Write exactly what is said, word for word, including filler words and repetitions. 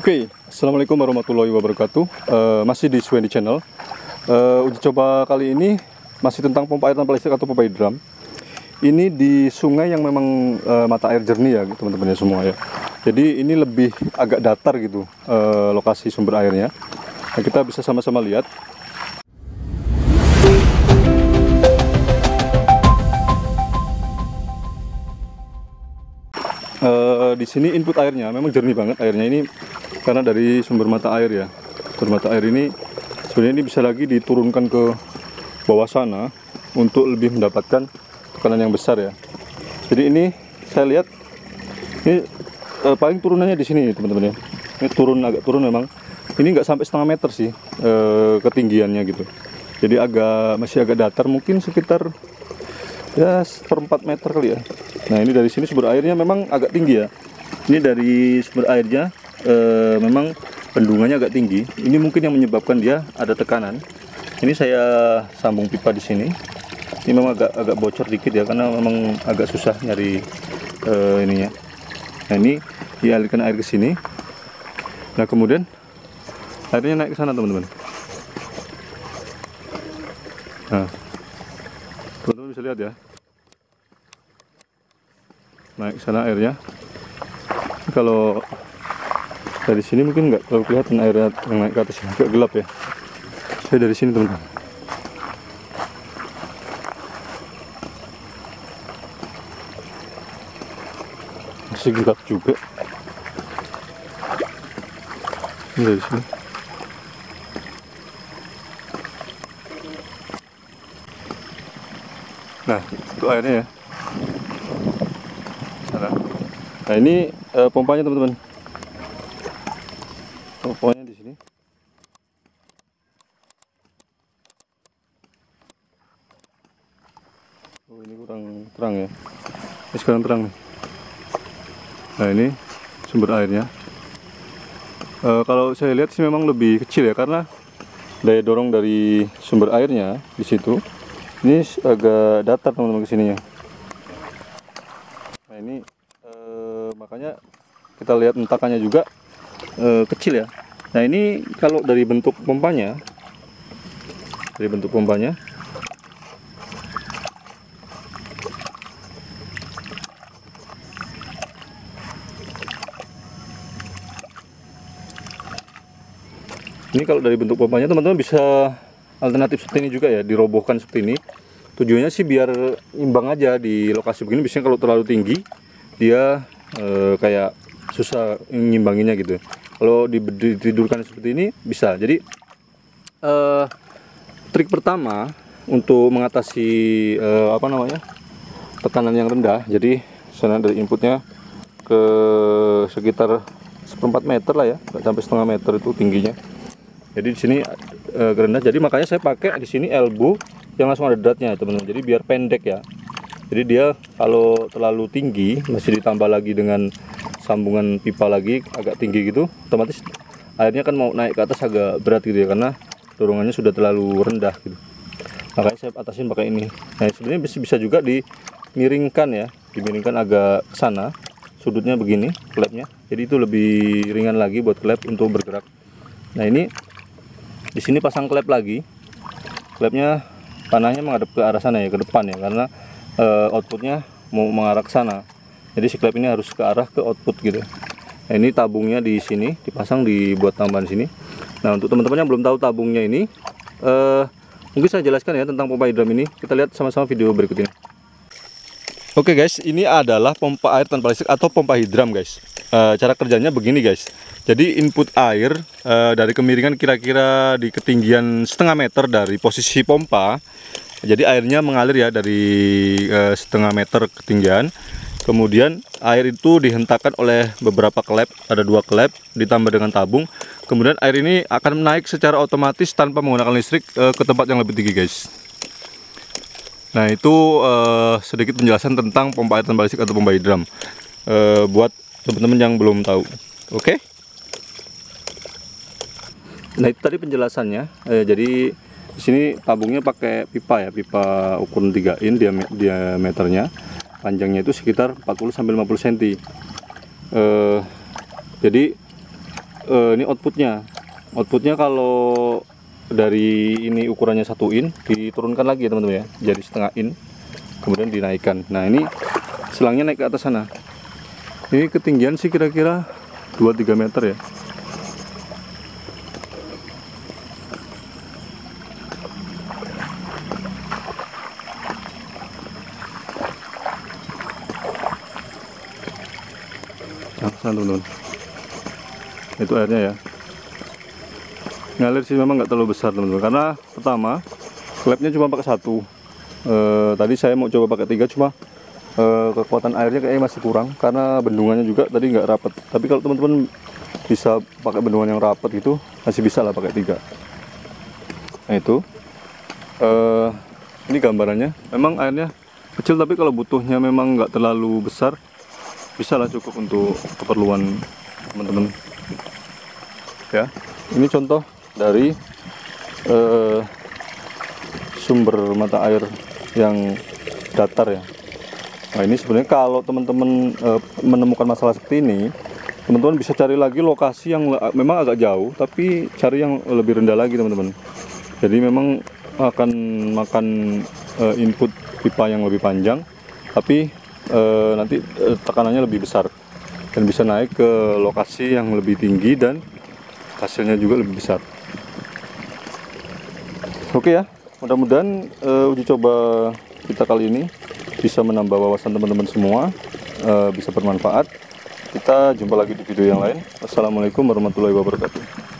Oke, okay. Assalamualaikum warahmatullahi wabarakatuh. uh, Masih di Soe Hendi Channel. uh, Uji coba kali ini masih tentang pompa air tanpa listrik atau pompa hidram. Ini di sungai yang memang uh, mata air jernih ya teman-teman ya semua ya. Jadi ini lebih agak datar gitu uh, lokasi sumber airnya. Nah, kita bisa sama-sama lihat. Uh, di sini input airnya memang jernih banget airnya ini karena dari sumber mata air ya. Sumber mata air ini sebenarnya ini bisa lagi diturunkan ke bawah sana untuk lebih mendapatkan tekanan yang besar ya. Jadi ini saya lihat ini eh, paling turunannya di sini teman-teman ya. Ini turun agak turun memang. Ini nggak sampai setengah meter sih eh, ketinggiannya gitu. Jadi agak masih agak datar mungkin sekitar ya seperempat meter kali ya. Nah ini dari sini sumber airnya memang agak tinggi ya. Ini dari sumber airnya eh, memang bendungannya agak tinggi. Ini mungkin yang menyebabkan dia ada tekanan. Ini saya sambung pipa di sini. Ini memang agak agak bocor dikit ya karena memang agak susah nyari uh, ininya. Nah ini dialirkan air ke sini. Nah kemudian airnya naik ke sana teman-teman. Nah teman-teman bisa lihat ya. Naik ke sana airnya. Kalau dari sini mungkin nggak terlalu kelihatan airnya yang naik ke atas, agak gelap ya. Saya dari sini teman-teman. Masih gelap juga ini dari sini. Nah itu airnya ya. Nah ini uh, pompanya teman-teman. Pompanya di sini. Oh ini kurang terang ya. Ini sekarang terang nih. Nah ini sumber airnya. E, kalau saya lihat sih memang lebih kecil ya karena daya dorong dari sumber airnya di situ ini agak datar teman-teman kesininya. Nah ini e, makanya kita lihat hentakannya juga e, kecil ya. Nah ini kalau dari bentuk pompanya, dari bentuk pompanya. Ini kalau dari bentuk pompanya teman-teman bisa alternatif seperti ini juga ya, dirobohkan seperti ini. Tujuannya sih biar imbang aja di lokasi begini. Biasanya kalau terlalu tinggi dia e, kayak susah ngimbanginnya gitu. Kalau ditidurkan seperti ini bisa. Jadi e, trik pertama untuk mengatasi e, apa namanya tekanan yang rendah. Jadi sana dari inputnya ke sekitar seperempat meter lah ya, nggak sampai setengah meter itu tingginya. Jadi di sini e, rendah, jadi makanya saya pakai di sini elbow yang langsung ada dratnya teman-teman. Jadi biar pendek ya. Jadi dia kalau terlalu tinggi masih ditambah lagi dengan sambungan pipa lagi agak tinggi gitu, otomatis airnya kan mau naik ke atas agak berat gitu ya karena dorongannya sudah terlalu rendah gitu. Makanya saya atasin pakai ini. Nah sebenarnya bisa juga dimiringkan ya, dimiringkan agak ke sana. Sudutnya begini, klepnya. Jadi itu lebih ringan lagi buat klep untuk bergerak. Nah ini di sini pasang klep lagi, klepnya panahnya menghadap ke arah sana ya, ke depan ya, karena e, outputnya mau mengarah ke sana. Jadi si klep ini harus ke arah ke output gitu. Nah, ini tabungnya di sini dipasang, dibuat tambahan sini. Nah untuk teman-teman yang belum tahu tabungnya ini, e, mungkin saya jelaskan ya tentang pompa hidram ini. Kita lihat sama-sama video berikut ini. Oke guys, ini adalah pompa air tanpa listrik atau pompa hidram guys. E, cara kerjanya begini guys. Jadi input air e, dari kemiringan kira-kira di ketinggian setengah meter dari posisi pompa. Jadi airnya mengalir ya dari e, setengah meter ketinggian. Kemudian air itu dihentakkan oleh beberapa klep, ada dua klep ditambah dengan tabung. Kemudian air ini akan naik secara otomatis tanpa menggunakan listrik e, ke tempat yang lebih tinggi guys. Nah itu uh, sedikit penjelasan tentang pompa air tanpa listrik atau pompa hidram uh, buat teman-teman yang belum tahu. Oke okay? Nah itu tadi penjelasannya. eh, Jadi di sini tabungnya pakai pipa ya, pipa ukuran tiga in, diameternya panjangnya itu sekitar empat puluh sampai lima puluh senti. uh, Jadi eh, ini outputnya. Outputnya kalau dari ini ukurannya satu in diturunkan lagi ya teman-teman ya, jadi setengah in kemudian dinaikkan. Nah ini selangnya naik ke atas sana. Ini ketinggian sih kira-kira dua tiga meter ya. Teman-teman, itu airnya ya ngalir sih, memang nggak terlalu besar teman-teman, karena pertama klepnya cuma pakai satu, e, tadi saya mau coba pakai tiga cuma e, kekuatan airnya kayaknya masih kurang karena bendungannya juga tadi nggak rapat. Tapi kalau teman-teman bisa pakai bendungan yang rapat gitu masih bisa lah pakai tiga. Nah itu e, ini gambarannya, memang airnya kecil tapi kalau butuhnya memang nggak terlalu besar bisa lah, cukup untuk keperluan teman-teman ya. Ini contoh dari eh, sumber mata air yang datar ya. Nah ini sebenarnya kalau teman-teman eh, menemukan masalah seperti ini, teman-teman bisa cari lagi lokasi yang memang agak jauh tapi cari yang lebih rendah lagi teman-teman. Jadi memang akan makan eh, input pipa yang lebih panjang tapi Uh, nanti uh, tekanannya lebih besar dan bisa naik ke lokasi yang lebih tinggi dan hasilnya juga lebih besar. Oke ya, mudah-mudahan uh, uji coba kita kali ini bisa menambah wawasan teman-teman semua, uh, bisa bermanfaat. Kita jumpa lagi di video yang lain. Wassalamualaikum warahmatullahi wabarakatuh.